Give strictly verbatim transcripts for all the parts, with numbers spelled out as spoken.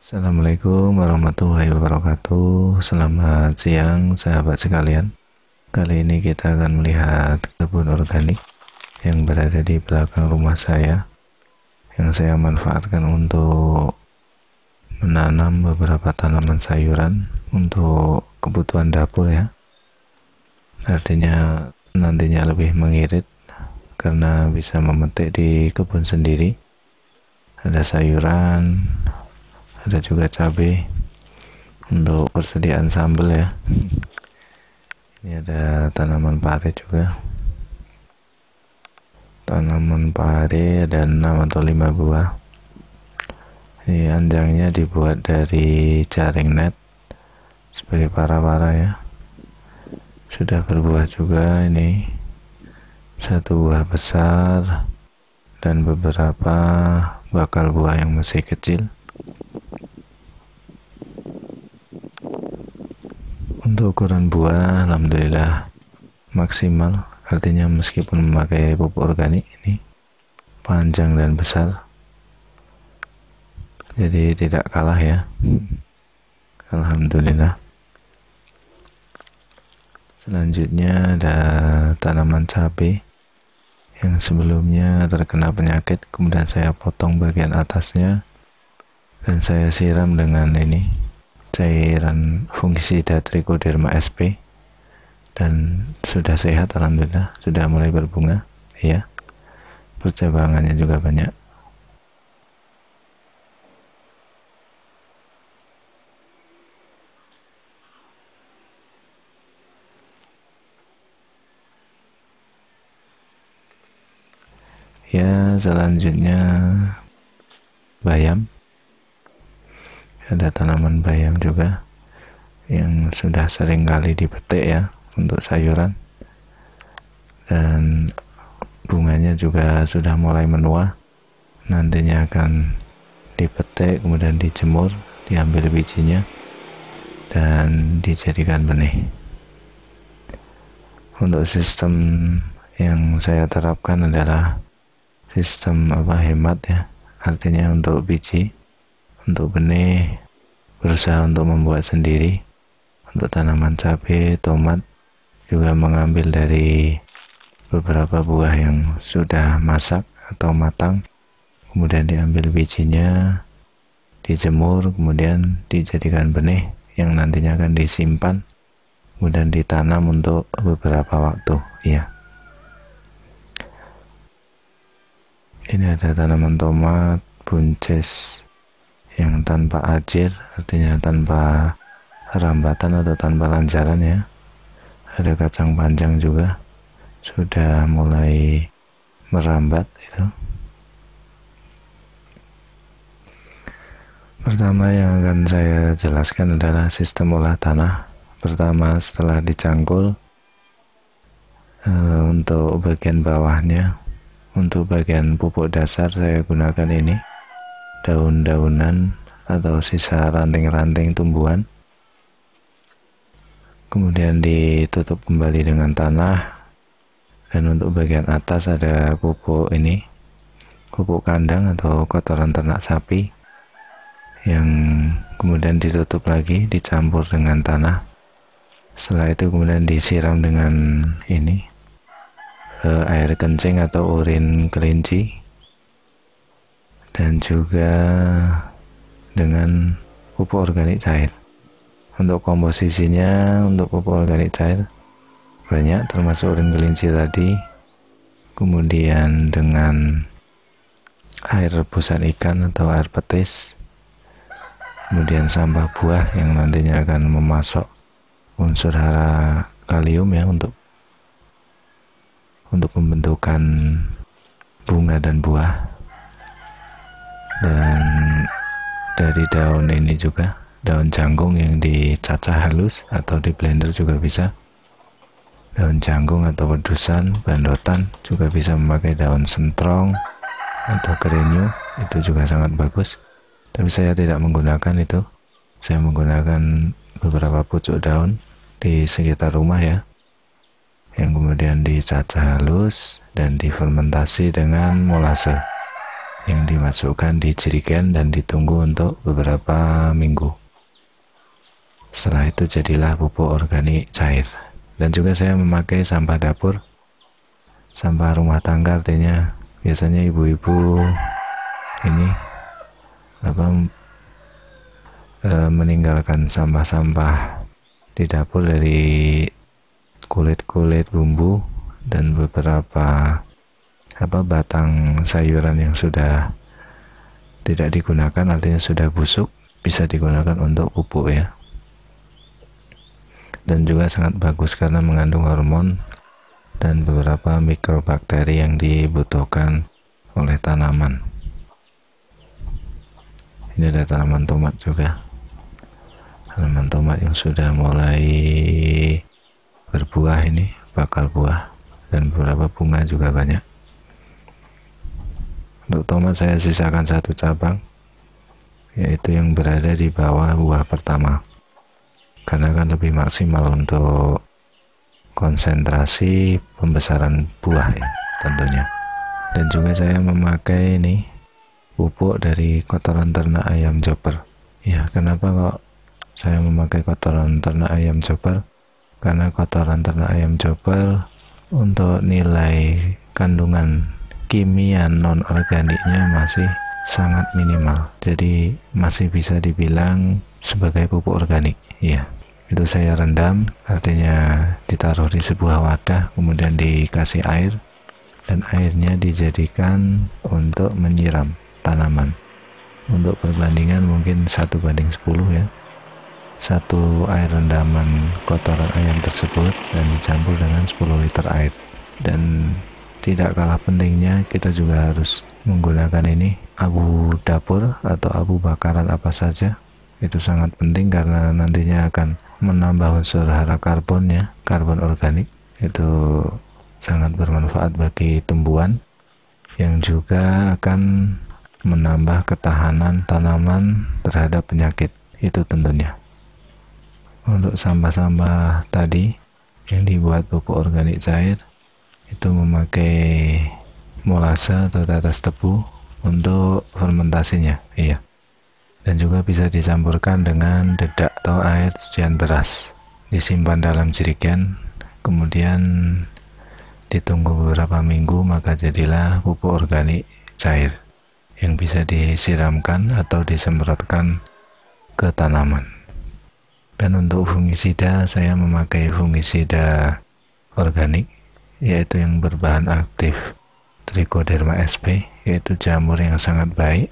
Assalamualaikum warahmatullahi wabarakatuh. Selamat siang sahabat sekalian. Kali ini kita akan melihat kebun organik yang berada di belakang rumah saya, yang saya manfaatkan untuk menanam beberapa tanaman sayuran untuk kebutuhan dapur ya. Artinya nantinya lebih mengirit karena bisa memetik di kebun sendiri. Ada sayuran, ada juga cabai untuk persediaan sambal ya. Ini ada tanaman pare juga, tanaman pare ada enam atau lima buah. Ini anjangnya dibuat dari jaring net sebagai para-para ya, sudah berbuah juga. Ini satu buah besar dan beberapa bakal buah yang masih kecil. Untuk ukuran buah alhamdulillah maksimal, artinya meskipun memakai pupuk organik ini panjang dan besar, jadi tidak kalah ya, alhamdulillah. Selanjutnya ada tanaman cabai yang sebelumnya terkena penyakit, kemudian saya potong bagian atasnya dan saya siram dengan ini cairan fungisida Trichoderma sp dan sudah sehat alhamdulillah, sudah mulai berbunga ya, percabangannya juga banyak. Ya, selanjutnya bayam. Ada tanaman bayam juga yang sudah sering kali dipetik ya untuk sayuran, dan bunganya juga sudah mulai menua, nantinya akan dipetik kemudian dijemur, diambil bijinya dan dijadikan benih. Untuk sistem yang saya terapkan adalah sistem apa hemat ya, artinya untuk biji, untuk benih berusaha untuk membuat sendiri. Untuk tanaman cabai, tomat juga mengambil dari beberapa buah yang sudah masak atau matang, kemudian diambil bijinya, dijemur, kemudian dijadikan benih yang nantinya akan disimpan kemudian ditanam untuk beberapa waktu ya. Ini ada tanaman tomat buncis yang tanpa ajir, artinya tanpa rambatan atau tanpa lanjaran ya. Ada kacang panjang juga, sudah mulai merambat itu. Pertama yang akan saya jelaskan adalah sistem olah tanah. Pertama setelah dicangkul e, untuk bagian bawahnya, untuk bagian pupuk dasar saya gunakan ini daun-daunan atau sisa ranting-ranting tumbuhan, kemudian ditutup kembali dengan tanah. Dan untuk bagian atas ada pupuk ini, pupuk kandang atau kotoran ternak sapi, yang kemudian ditutup lagi, dicampur dengan tanah. Setelah itu kemudian disiram dengan ini air kencing atau urin kelinci, dan juga dengan pupuk organik cair. Untuk komposisinya, untuk pupuk organik cair banyak, termasuk urin kelinci tadi, kemudian dengan air rebusan ikan atau air petis, kemudian sampah buah yang nantinya akan memasok unsur hara kalium ya, untuk untuk pembentukan bunga dan buah. Dan dari daun ini juga, daun jangkung yang dicacah halus atau di blender juga bisa, daun jangkung atau wedusan, bandotan juga bisa, memakai daun sentrong atau kerenyu itu juga sangat bagus, tapi saya tidak menggunakan itu. Saya menggunakan beberapa pucuk daun di sekitar rumah ya, yang kemudian dicacah halus dan difermentasi dengan molase yang dimasukkan di jerigen dan ditunggu untuk beberapa minggu. Setelah itu jadilah pupuk organik cair. Dan juga saya memakai sampah dapur, sampah rumah tangga, artinya biasanya ibu-ibu ini apa e, meninggalkan sampah-sampah di dapur dari kulit-kulit bumbu dan beberapa apa batang sayuran yang sudah tidak digunakan, artinya sudah busuk, bisa digunakan untuk pupuk ya. Dan juga sangat bagus karena mengandung hormon dan beberapa mikrobakteri yang dibutuhkan oleh tanaman. Ini ada tanaman tomat juga, tanaman tomat yang sudah mulai berbuah, ini bakal buah dan beberapa bunga juga banyak. Untuk tomat saya sisakan satu cabang, yaitu yang berada di bawah buah pertama, karena kan lebih maksimal untuk konsentrasi pembesaran buah ya, tentunya. Dan juga saya memakai ini pupuk dari kotoran ternak ayam chopper. Ya, kenapa kok saya memakai kotoran ternak ayam chopper? Karena kotoran ternak ayam chopper untuk nilai kandungan kimia non-organiknya masih sangat minimal, jadi masih bisa dibilang sebagai pupuk organik ya. Itu saya rendam, artinya ditaruh di sebuah wadah kemudian dikasih air dan airnya dijadikan untuk menyiram tanaman. Untuk perbandingan mungkin satu banding sepuluh ya, satu air rendaman kotoran ayam tersebut dan dicampur dengan sepuluh liter air. Dan tidak kalah pentingnya, kita juga harus menggunakan ini abu dapur atau abu bakaran apa saja. Itu sangat penting karena nantinya akan menambah unsur hara karbon ya, karbon organik. Itu sangat bermanfaat bagi tumbuhan yang juga akan menambah ketahanan tanaman terhadap penyakit itu tentunya. Untuk sampah-sampah tadi yang dibuat pupuk organik cair, itu memakai molase atau tatas tebu untuk fermentasinya, iya. Dan juga bisa dicampurkan dengan dedak atau air cucian beras, disimpan dalam jerigen, kemudian ditunggu beberapa minggu maka jadilah pupuk organik cair yang bisa disiramkan atau disemprotkan ke tanaman. Dan untuk fungisida, saya memakai fungisida organik, yaitu yang berbahan aktif Trichoderma sp, yaitu jamur yang sangat baik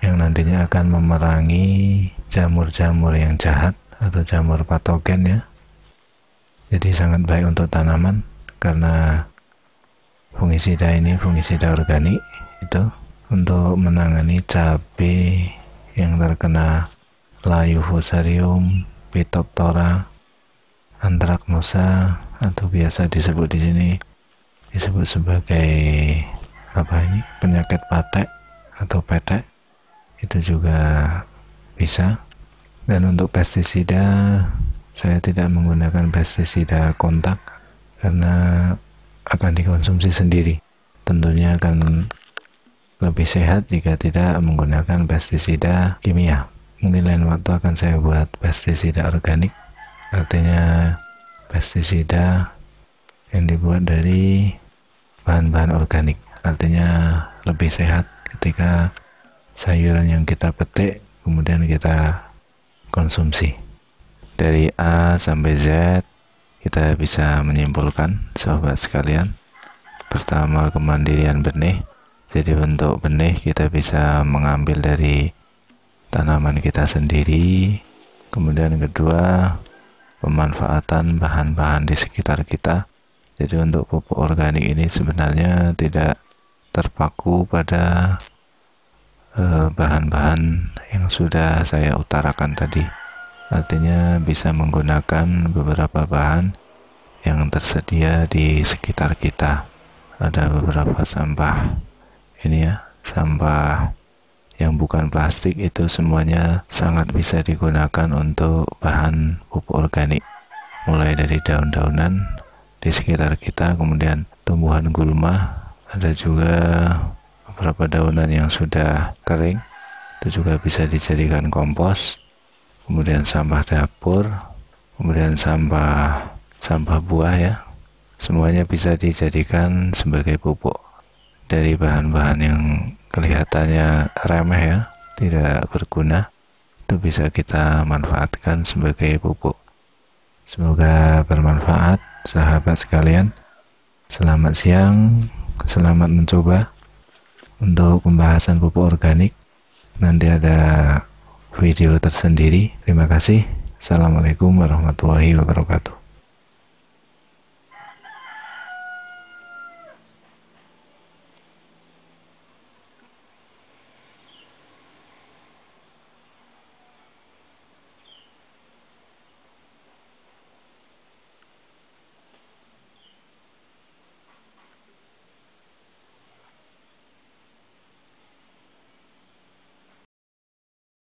yang nantinya akan memerangi jamur-jamur yang jahat atau jamur patogen ya. Jadi sangat baik untuk tanaman karena fungisida ini, fungisida organik itu untuk menangani cabai yang terkena layu fusarium, Phytophthora, anthracnosa, atau biasa disebut di sini disebut sebagai apa ini penyakit patek atau petek, itu juga bisa. Dan untuk pestisida saya tidak menggunakan pestisida kontak karena akan dikonsumsi sendiri, tentunya akan lebih sehat jika tidak menggunakan pestisida kimia. Mungkin lain waktu akan saya buat pestisida organik, artinya pestisida yang dibuat dari bahan-bahan organik, artinya lebih sehat ketika sayuran yang kita petik kemudian kita konsumsi. Dari A sampai Z kita bisa menyimpulkan sahabat sekalian, pertama kemandirian benih. Jadi untuk benih kita bisa mengambil dari tanaman kita sendiri, kemudian kedua pemanfaatan bahan-bahan di sekitar kita. Jadi untuk pupuk organik ini sebenarnya tidak terpaku pada bahan-bahan eh, yang sudah saya utarakan tadi, artinya bisa menggunakan beberapa bahan yang tersedia di sekitar kita. Ada beberapa sampah ini ya, sampah yang bukan plastik, itu semuanya sangat bisa digunakan untuk bahan pupuk organik, mulai dari daun-daunan di sekitar kita, kemudian tumbuhan gulma, ada juga beberapa daunan yang sudah kering itu juga bisa dijadikan kompos, kemudian sampah dapur, kemudian sampah sampah buah ya, semuanya bisa dijadikan sebagai pupuk dari bahan-bahan yang kelihatannya remeh ya, tidak berguna, itu bisa kita manfaatkan sebagai pupuk. Semoga bermanfaat sahabat sekalian. Selamat siang, selamat mencoba. Untuk pembahasan pupuk organik nanti ada video tersendiri. Terima kasih. Assalamualaikum warahmatullahi wabarakatuh.